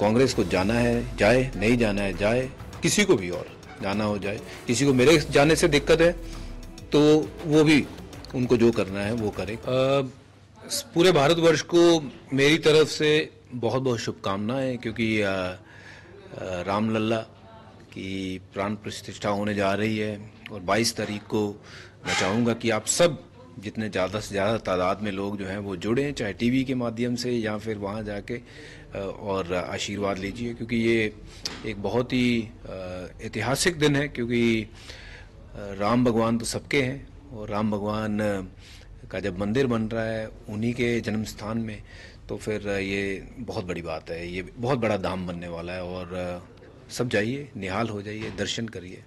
कांग्रेस को जाना है जाए, नहीं जाना है जाए, किसी को भी और जाना हो जाए। किसी को मेरे जाने से दिक्कत है तो वो भी उनको जो करना है वो करें। पूरे भारतवर्ष को मेरी तरफ से बहुत बहुत शुभकामनाएं, क्योंकि राम लल्ला की प्राण प्रतिष्ठा होने जा रही है और 22 तारीख को मैं चाहूँगा कि आप सब जितने ज़्यादा से ज़्यादा तादाद में लोग जो हैं वो जुड़ें, चाहे टीवी के माध्यम से या फिर वहाँ जाके और आशीर्वाद लीजिए, क्योंकि ये एक बहुत ही ऐतिहासिक दिन है। क्योंकि राम भगवान तो सबके हैं और राम भगवान का जब मंदिर बन रहा है उन्हीं के जन्म स्थान में, तो फिर ये बहुत बड़ी बात है, ये बहुत बड़ा धाम बनने वाला है। और सब जाइए, निहाल हो जाइए, दर्शन करिए।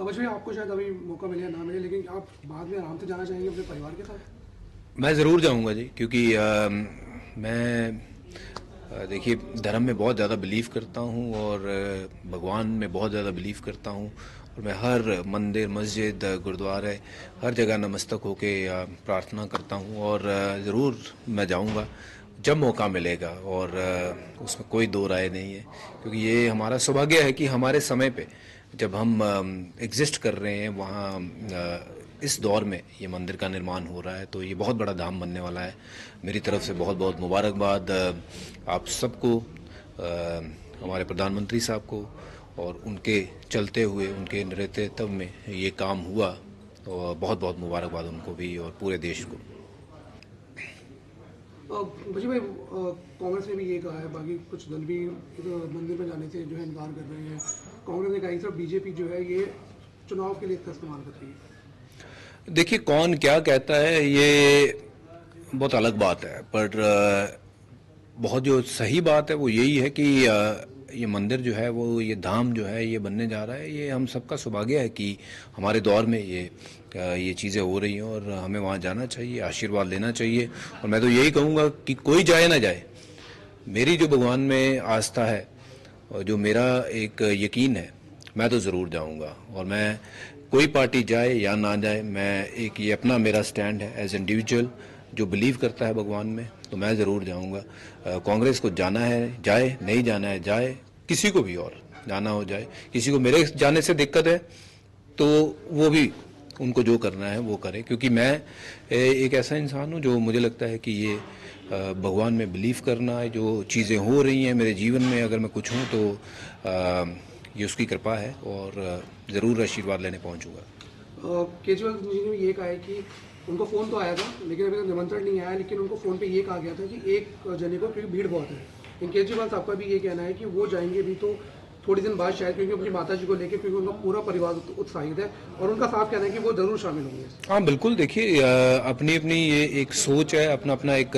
अवश्य आपको शायद अभी मौका मिले या ना मिले, लेकिन आप बाद में आराम से जाना चाहेंगे अपने परिवार के साथ? मैं ज़रूर जाऊंगा जी, क्योंकि मैं देखिए धर्म में बहुत ज़्यादा बिलीव करता हूं और भगवान में बहुत ज़्यादा बिलीव करता हूं, और मैं हर मंदिर, मस्जिद, गुरुद्वारे, हर जगह नमस्तक होके प्रार्थना करता हूँ, और ज़रूर मैं जाऊँगा जब मौका मिलेगा, और उसमें कोई दो राय नहीं है। क्योंकि ये हमारा सौभाग्य है कि हमारे समय पे जब हम एग्जिस्ट कर रहे हैं वहाँ इस दौर में ये मंदिर का निर्माण हो रहा है, तो ये बहुत बड़ा धाम बनने वाला है। मेरी तरफ से बहुत बहुत मुबारकबाद आप सबको, हमारे प्रधानमंत्री साहब को, और उनके चलते हुए, उनके नेतृत्व में ये काम हुआ, और बहुत बहुत मुबारकबाद उनको भी और पूरे देश को। बच्ची भाई, कांग्रेस ने भी ये कहा है, बाकी कुछ दल भी मंदिर में जाने से जो है इनकार कर रहे हैं। कांग्रेस ने कहा सर बीजेपी जो है ये चुनाव के लिए इसका इस्तेमाल कर रही है। देखिए कौन क्या कहता है ये बहुत अलग बात है, पर बहुत जो सही बात है वो यही है कि ये मंदिर जो है वो, ये धाम जो है ये बनने जा रहा है। ये हम सबका सौभाग्य है कि हमारे दौर में ये चीज़ें हो रही हैं, और हमें वहाँ जाना चाहिए, आशीर्वाद लेना चाहिए। और मैं तो यही कहूँगा कि कोई जाए ना जाए, मेरी जो भगवान में आस्था है और जो मेरा एक यकीन है, मैं तो ज़रूर जाऊँगा। और मैं कोई पार्टी जाए या ना जाए, मैं एक ये अपना मेरा स्टैंड है एज इंडिविजुअल जो बिलीव करता है भगवान में, तो मैं ज़रूर जाऊंगा। कांग्रेस को जाना है जाए, नहीं जाना है जाए, किसी को भी और जाना हो जाए। किसी को मेरे जाने से दिक्कत है तो वो भी उनको जो करना है वो करें, क्योंकि मैं एक ऐसा इंसान हूं जो मुझे लगता है कि ये भगवान में बिलीव करना, जो चीज़ें हो रही हैं मेरे जीवन में, अगर मैं कुछ हूँ तो ये उसकी कृपा है, और ज़रूर आशीर्वाद लेने पहुँचूँगा। केजरीवाल जी ने ये कहा है कि उनको फ़ोन तो आया था लेकिन अभी तक तो निमंत्रण नहीं आया, लेकिन उनको फ़ोन पे ये कहा गया था कि एक जने को, क्योंकि भीड़ बहुत है। लेकिन केजरीवाल साहब का भी ये कहना है कि वो जाएंगे भी तो थोड़ी दिन बाद शायद, क्योंकि अपनी माता जी को लेकर, क्योंकि उनका पूरा परिवार उत्साहित है और उनका साफ कहना है कि वो ज़रूर शामिल होंगे। हाँ बिल्कुल, देखिए अपनी अपनी ये एक सोच है, अपना अपना एक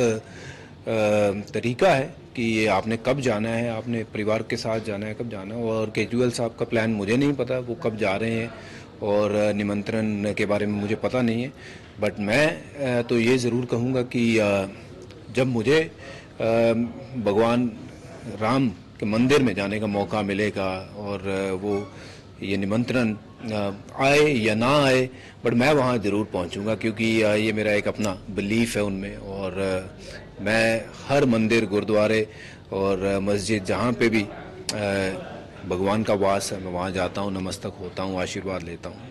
तरीका है कि ये आपने कब जाना है, आपने परिवार के साथ जाना है, कब जाना है। और केजरीवाल साहब का प्लान मुझे नहीं पता वो कब जा रहे हैं, और निमंत्रण के बारे में मुझे पता नहीं है, बट मैं तो ये ज़रूर कहूँगा कि जब मुझे भगवान राम के मंदिर में जाने का मौका मिलेगा, और वो ये निमंत्रण आए या ना आए, बट मैं वहाँ ज़रूर पहुँचूँगा, क्योंकि ये मेरा एक अपना बिलीफ है उनमें। और मैं हर मंदिर, गुरुद्वारे और मस्जिद, जहाँ पे भी भगवान का वास है, मैं वहाँ जाता हूँ, नमस्तक होता हूँ, आशीर्वाद लेता हूँ।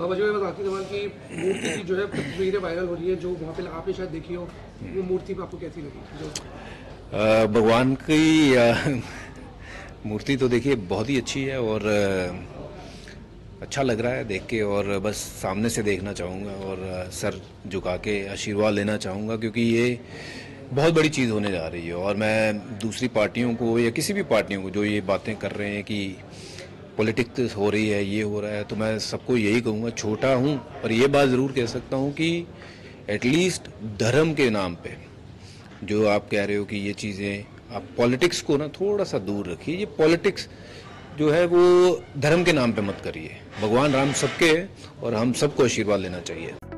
मूर्ति जो है तस्वीरें वायरल हो रही है, जो वहाँ पे आपने शायद देखी हो, वो मूर्ति आपको कैसी लगी? भगवान की मूर्ति तो देखिए बहुत ही अच्छी है, और अच्छा लग रहा है देख के, और बस सामने से देखना चाहूँगा और सर झुका के आशीर्वाद लेना चाहूँगा, क्योंकि ये बहुत बड़ी चीज़ होने जा रही है। और मैं दूसरी पार्टियों को या किसी भी पार्टियों को जो ये बातें कर रहे हैं कि पॉलिटिक्स हो रही है, ये हो रहा है, तो मैं सबको यही कहूँगा, छोटा हूँ पर ये बात ज़रूर कह सकता हूँ कि एटलीस्ट धर्म के नाम पे जो आप कह रहे हो कि ये चीज़ें, आप पॉलिटिक्स को ना थोड़ा सा दूर रखिए। ये पॉलिटिक्स जो है वो धर्म के नाम पे मत करिए। भगवान राम सबके हैं और हम सबको आशीर्वाद लेना चाहिए।